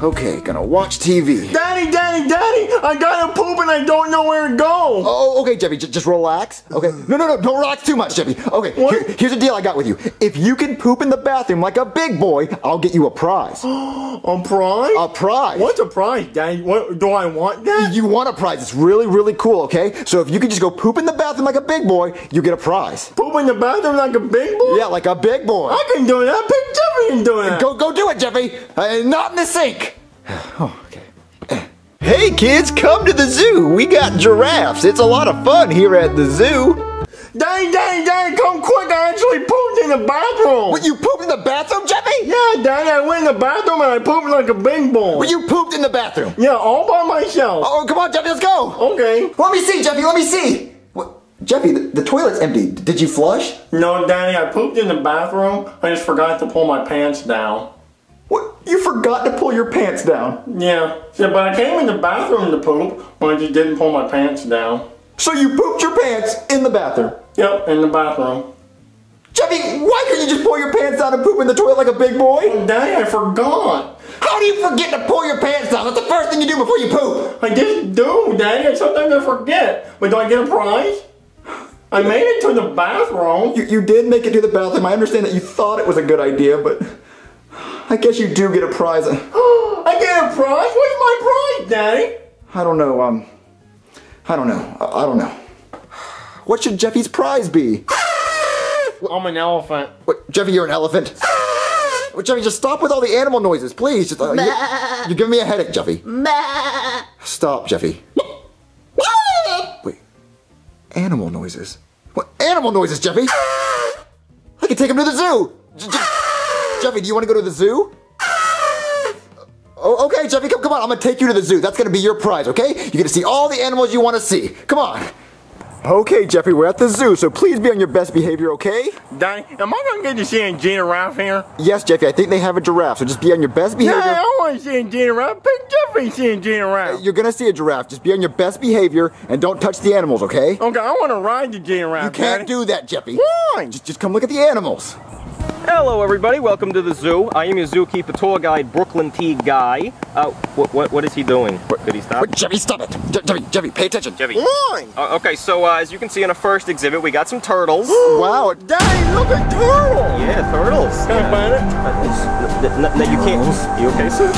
Okay, gonna watch TV. Daddy, daddy, daddy! I gotta poop and I don't know where to go! Oh, okay, Jeffy, just relax. Okay, no, don't relax too much, Jeffy. Okay, here's a deal I got with you. If you can poop in the bathroom like a big boy, I'll get you a prize. A prize? A prize. What's a prize, Daddy? What, do I want that? You want a prize. It's really, really cool, okay? So if you can just go poop in the bathroom like a big boy, you get a prize. Poop in the bathroom like a big boy? Yeah, like a big boy. I can do that. Big Jeffy can do it. Go do it, Jeffy. Not in the sink. Oh, okay. Hey kids, come to the zoo! We got giraffes! It's a lot of fun here at the zoo! Daddy, daddy, daddy, come quick! I actually pooped in the bathroom! What, you pooped in the bathroom, Jeffy? Yeah, daddy, I went in the bathroom and I pooped like a big boy! Well, you pooped in the bathroom? Yeah, all by myself! Oh, come on, Jeffy, let's go! Okay. Let me see, Jeffy, let me see! What? Jeffy, the toilet's empty. Did you flush? No, daddy, I pooped in the bathroom. I just forgot to pull my pants down. What? You forgot to pull your pants down? Yeah, but I came in the bathroom to poop, but I just didn't pull my pants down. So you pooped your pants in the bathroom? Yep, in the bathroom. Jeffy, why couldn't you just pull your pants down and poop in the toilet like a big boy? Oh, Daddy, I forgot. How do you forget to pull your pants down? That's the first thing you do before you poop. I just do, Daddy. Sometimes I forget. But do I get a prize? I made it to the bathroom. You did make it to the bathroom. I understand that you thought it was a good idea, but... I guess you do get a prize. I get a prize? Where's my prize, Daddy? I don't know, I don't know. What should Jeffy's prize be? I'm an elephant. What, Jeffy, you're an elephant? Well, Jeffy, just stop with all the animal noises, please. Just, you're giving me a headache, Jeffy. Stop, Jeffy. Wait, animal noises? What, animal noises, Jeffy? I can take him to the zoo. Jeffy, do you want to go to the zoo? Oh, okay, Jeffy, come on. I'm going to take you to the zoo. That's going to be your prize, okay? You're going to see all the animals you want to see. Come on. Okay, Jeffy, we're at the zoo, so please be on your best behavior, okay? Daddy, am I going to get to see a giraffe here? Yes, Jeffy, I think they have a giraffe, so just be on your best behavior. Yeah, I want to see a giraffe. Big Jeffy seeing a giraffe. You're going to see a giraffe. Just be on your best behavior and don't touch the animals, okay? Okay, I want to ride the giraffe, You can't do that, Jeffy. Why? Just come look at the animals. Hello everybody, welcome to the zoo. I am your zookeeper tour guide, Brooklyn T. Guy. What is he doing? Did he stop? Wait, Jeffy, stop it! Jeffy, pay attention! Jeffy. Why? Okay, so as you can see in the first exhibit, we got some turtles. Wow, Daddy, look at turtles! Yeah, turtles. Can I find it? No, you can't. You okay, sir?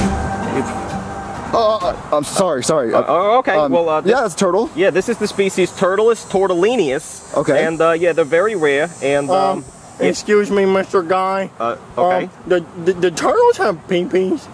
I'm sorry. Okay, yeah, it's turtle. Yeah, this is the species Turtles tortellinius. Okay. And yeah, they're very rare, and Excuse me, Mr. Guy. Okay. The turtles have pee-pees?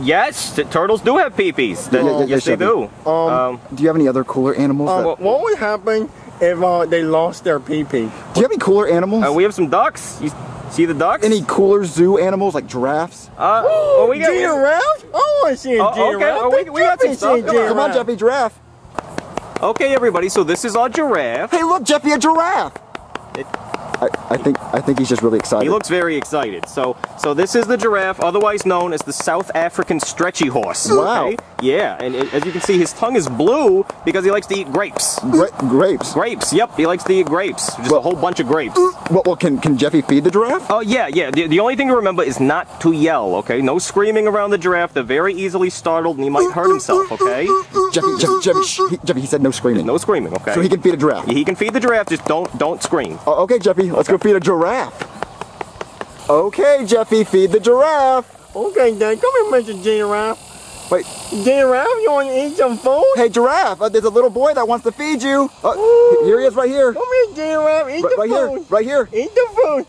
Yes, the turtles do have pee-pees. Yes, they do. Do you have any other cooler animals? What would happen if they lost their pee-pee? Do you have any cooler animals? We have some ducks. You see the ducks? Any cooler zoo animals like giraffes? We got giraffes? I want to see a giraffe. Okay. We got some stuff. Come on, Jeffy, giraffe. Okay, everybody. So this is our giraffe. Hey, look, Jeffy, a giraffe. I think he's just really excited. He looks very excited. So this is the giraffe, otherwise known as the South African stretchy horse. Wow. Okay? Yeah, and as you can see, his tongue is blue because he likes to eat grapes. Grapes? Grapes, yep. He likes to eat grapes. Just a whole bunch of grapes. Well, can Jeffy feed the giraffe? Oh, yeah. The only thing to remember is not to yell, okay? No screaming around the giraffe. They're very easily startled, and he might hurt himself, okay? Jeffy, he said no screaming. No screaming, okay. So he can feed a giraffe? Yeah, he can feed the giraffe, just don't scream. Oh, okay, Jeffy. Let's go feed a giraffe. Okay, Jeffy, feed the giraffe. Okay, Dad, come here, Mr. Giraffe. Wait. Giraffe, you want to eat some food? Hey, Giraffe, there's a little boy that wants to feed you. Here he is right here. Come here, Giraffe, eat the food. Right here. Eat the food.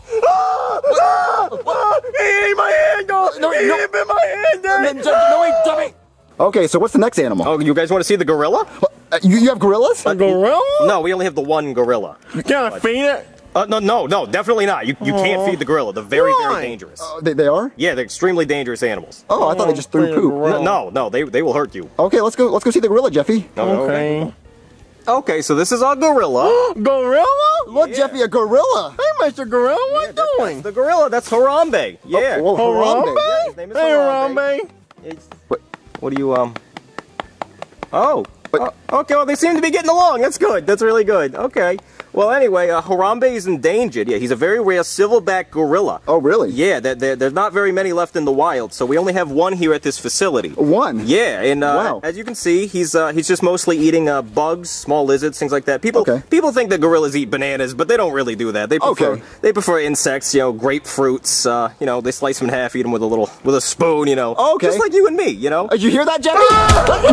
He ate my hand, dog. He bit my hand, Dad. No, wait, Jeffy. Okay, so what's the next animal? Oh, you guys want to see the gorilla? You have gorillas? A gorilla? No, we only have the one gorilla. Can I feed it? No, definitely not. You can't feed the gorilla. They're very, very dangerous. They are? Yeah, they're extremely dangerous animals. Oh, I thought they just threw poop. No, they will hurt you. Okay, let's go see the gorilla, Jeffy. Okay. Okay, so this is our gorilla. Gorilla? Look, Jeffy, a gorilla. Hey, Mr. Gorilla, what are you doing? The gorilla, that's Harambe. Yeah. Oh, Harambe? Yeah, his name is Harambe. Hey, Harambe. What do you, Oh. Okay, well, they seem to be getting along. That's good. That's really good. Okay. Well, anyway, Harambe is endangered. Yeah, he's a very rare silverback gorilla. Oh, really? Yeah, there's not very many left in the wild, so we only have one here at this facility. One? Yeah, and wow. As you can see, he's just mostly eating bugs, small lizards, things like that. People think that gorillas eat bananas, but they don't really do that. They prefer insects, you know, grapefruits. You know, they slice them in half, eat them with a spoon, you know. Okay. Just like you and me, you know. You hear that, Jeffy?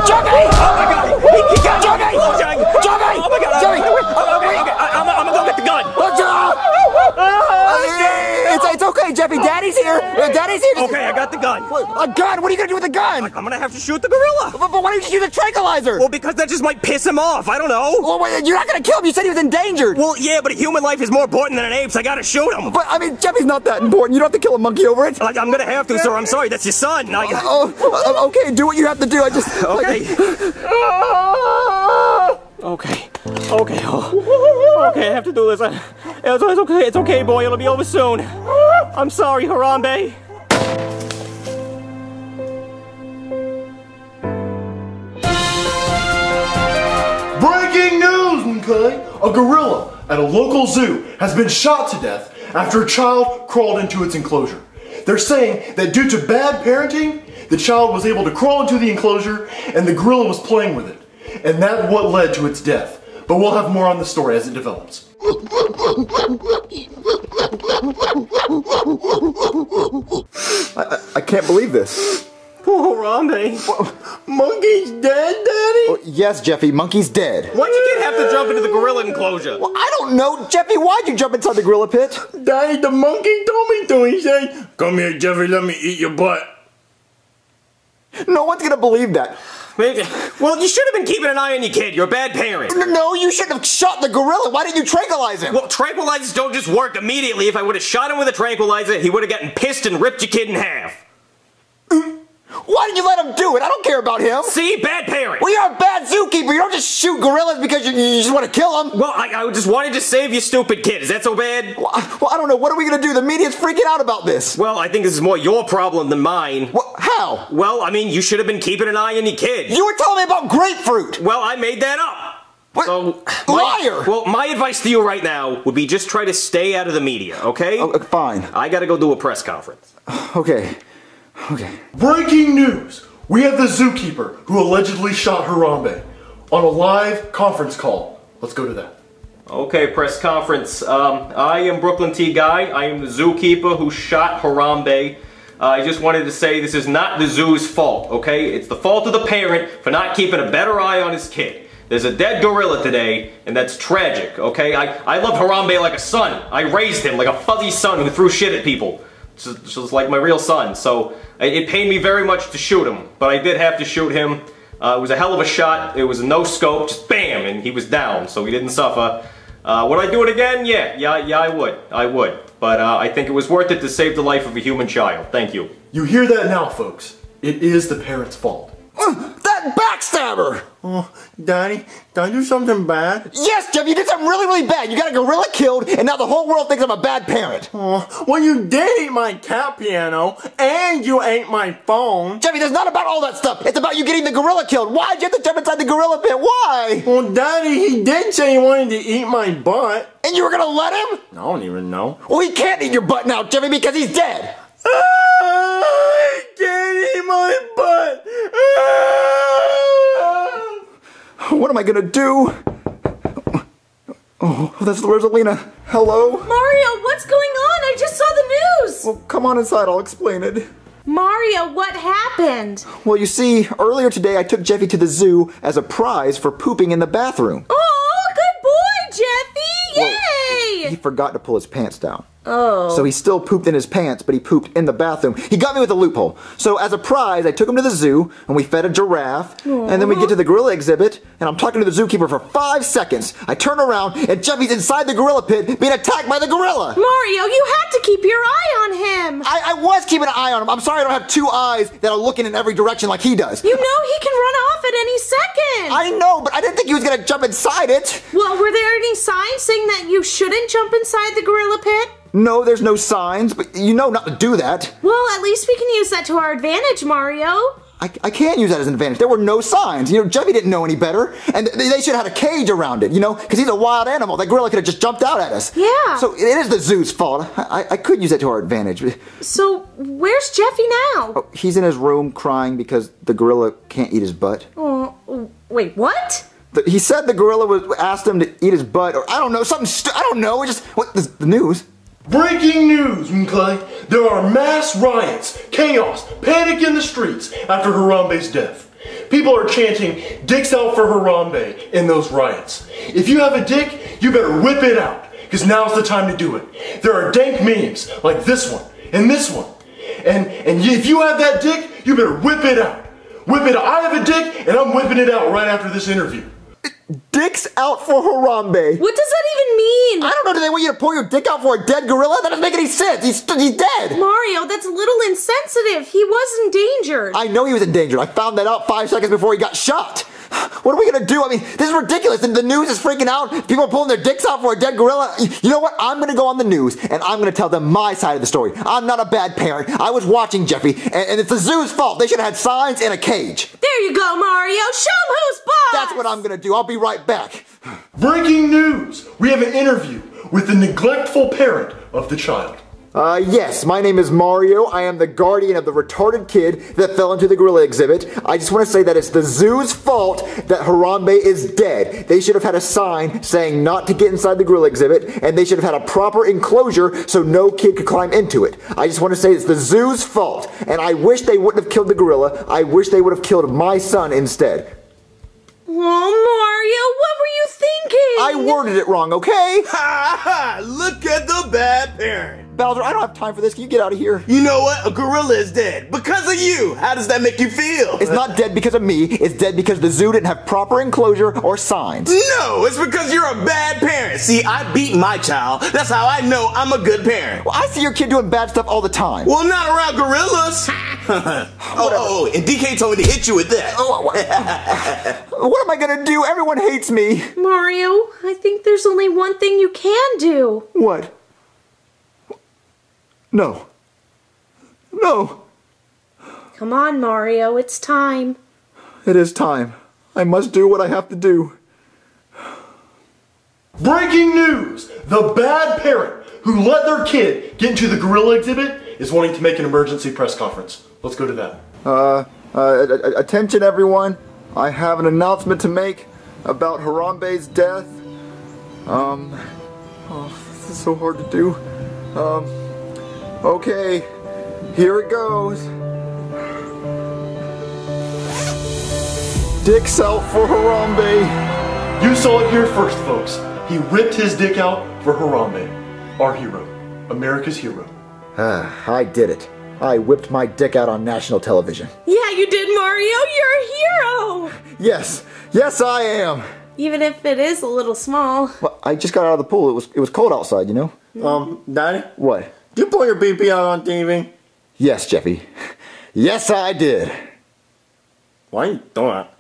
Jeffy! Oh my God! He got Jeffy! Jeffy! Oh my God! Jeffy! Okay. I'm gonna go get the gun. It's okay, Jeffy. Daddy's here. Daddy's here. Okay, I got the gun. A gun? What are you gonna do with a gun? I'm gonna have to shoot the gorilla. But why don't you shoot the tranquilizer? Well, because that just might piss him off. I don't know. Well, wait, you're not gonna kill him. You said he was endangered. Well, yeah, but human life is more important than an ape's. I gotta shoot him. But I mean, Jeffy's not that important. You don't have to kill a monkey over it. I'm gonna have to, sir. I'm sorry. That's your son. Okay, do what you have to do. I just Okay, I have to do this. It's okay, boy. It'll be over soon. I'm sorry, Harambe. Breaking news, okay? A gorilla at a local zoo has been shot to death after a child crawled into its enclosure. They're saying that due to bad parenting, the child was able to crawl into the enclosure and the gorilla was playing with it. And that's what led to its death. But we'll have more on the story as it develops. I can't believe this. Oh, Harambe. Monkey's dead, Daddy? Oh, yes, Jeffy, monkey's dead. Why'd you kid have to jump into the gorilla enclosure? Well, I don't know. Jeffy, why'd you jump inside the gorilla pit? Daddy, the monkey told me to. He said, come here, Jeffy, let me eat your butt. No one's gonna believe that. Well, you should have been keeping an eye on your kid. You're a bad parent. No, you shouldn't have shot the gorilla. Why didn't you tranquilize him? Well, tranquilizers don't just work immediately. If I would have shot him with a tranquilizer, he would have gotten pissed and ripped your kid in half. Why did you let him do it? I don't care about him. See? Bad parent. Well, you're a bad zookeeper. You don't just shoot gorillas because you just want to kill them. Well, I just wanted to save your stupid kid. Is that so bad? Well, I don't know. What are we going to do? The media's freaking out about this. Well, I think this is more your problem than mine. Well, how? Well, I mean, you should have been keeping an eye on your kid. You were telling me about grapefruit. Well, I made that up. What? So, liar! Well, my advice to you right now would be just try to stay out of the media, okay? Fine. I got to go do a press conference. Okay. Breaking news! We have the zookeeper who allegedly shot Harambe on a live conference call. Let's go to that. Okay, press conference. I am Brooklyn T. Guy. I am the zookeeper who shot Harambe. I just wanted to say this is not the zoo's fault, okay? It's the fault of the parent for not keeping a better eye on his kid. There's a dead gorilla today, and that's tragic, okay? I love Harambe like a son. I raised him like a fuzzy son who threw shit at people. Just like my real son, so it pained me very much to shoot him, but I did have to shoot him. It was a hell of a shot. It was a no scope, just bam, and he was down, so he didn't suffer. Would I do it again? Yeah, I would. But I think it was worth it to save the life of a human child. Thank you. You hear that now, folks. It is the parents' fault. That backstabber! Oh, Daddy, did I do something bad? Yes, Jeff, you did something really, really bad. You got a gorilla killed, and now the whole world thinks I'm a bad parent. Oh, well, you did eat my cat piano, and you ate my phone. Jeffy, that's not about all that stuff. It's about you getting the gorilla killed. Why'd you have to jump inside the gorilla pit? Why? Well, Daddy, he did say he wanted to eat my butt. And you were gonna let him? I don't even know. Well, he can't eat your butt now, Jeffy, because he's dead. I can't eat my butt. What am I gonna do? Oh, that's Rosalina. Hello? Mario, what's going on? I just saw the news! Well, come on inside, I'll explain it. Mario, what happened? Well, you see, earlier today I took Jeffy to the zoo as a prize for pooping in the bathroom. Oh, good boy, Jeffy! Yay! Well, he forgot to pull his pants down. Oh. So he still pooped in his pants, but he pooped in the bathroom. He got me with a loophole. So as a prize, I took him to the zoo, and we fed a giraffe, and then we get to the gorilla exhibit, and I'm talking to the zookeeper for 5 seconds. I turn around, and Jeffy's inside the gorilla pit being attacked by the gorilla. Mario, you had to keep your eye on him. I was keeping an eye on him. I'm sorry I don't have two eyes that are looking in every direction like he does. You know he can run off at any second. I know, but I didn't think he was going to jump inside it. Well, were there any signs saying that you shouldn't jump inside the gorilla pit? No, there's no signs, but you know not to do that. Well, at least we can use that to our advantage, Mario. I can't use that as an advantage. There were no signs. You know, Jeffy didn't know any better, and they should have had a cage around it, you know, because he's a wild animal. That gorilla could have just jumped out at us. Yeah. So it is the zoo's fault. I could use that to our advantage. So where's Jeffy now? Oh, he's in his room crying because the gorilla can't eat his butt. Oh, wait, what? He said the gorilla asked him to eat his butt, or I don't know, something I don't know, it just, what, the news? Breaking news, M'Clay. There are mass riots, chaos, panic in the streets after Harambe's death. People are chanting, "Dicks out for Harambe," in those riots. If you have a dick, you better whip it out, because now's the time to do it. There are dank memes, like this one, and this one. And if you have that dick, you better whip it out. Whip it out. I have a dick, and I'm whipping it out right after this interview. Dicks out for Harambe. What does that even mean? I don't know. Do they want you to pull your dick out for a dead gorilla? That doesn't make any sense. He's dead. Mario, that's a little insensitive. He was endangered. I know he was endangered. I found that out 5 seconds before he got shot. What are we going to do? I mean, this is ridiculous. The news is freaking out. People are pulling their dicks out for a dead gorilla. You know what? I'm going to go on the news, and I'm going to tell them my side of the story. I'm not a bad parent. I was watching Jeffy, and it's the zoo's fault. They should have had signs and a cage. There you go, Mario. Show them who's boss. That's what I'm going to do. I'll be right back. Breaking news. We have an interview with the neglectful parent of the child. Yes, my name is Mario. I am the guardian of the retarded kid that fell into the gorilla exhibit. I just want to say that it's the zoo's fault that Harambe is dead. They should have had a sign saying not to get inside the gorilla exhibit, and they should have had a proper enclosure so no kid could climb into it. I just want to say it's the zoo's fault, and I wish they wouldn't have killed the gorilla. I wish they would have killed my son instead. Oh, Mario, what were you thinking? I worded it wrong, okay? Ha ha! Look at the bad parent. Bowser, I don't have time for this. Can you get out of here? You know what? A gorilla is dead because of you. How does that make you feel? It's not dead because of me. It's dead because the zoo didn't have proper enclosure or signs. No, it's because you're a bad parent. See, I beat my child. That's how I know I'm a good parent. Well, I see your kid doing bad stuff all the time. Well, not around gorillas. Oh, and DK told me to hit you with that. What am I gonna do? Everyone hates me. Mario, I think there's only one thing you can do. What? No. No. Come on, Mario, it's time. It is time. I must do what I have to do. Breaking news! The bad parent who let their kid get into the gorilla exhibit is wanting to make an emergency press conference. Let's go to that. Attention everyone. I have an announcement to make about Harambe's death. Oh, this is so hard to do. Okay, here it goes. Dicks out for Harambe. You saw it here first, folks. He ripped his dick out for Harambe, our hero, America's hero. I did it. I whipped my dick out on national television. Yeah, you did, Mario. You're a hero. Yes. Yes, I am. Even if it is a little small. Well, I just got out of the pool. It was cold outside, you know? Daddy? What? Did you pull your BP out on TV? Yes, Jeffy. Yes, I did. Why are you doing that?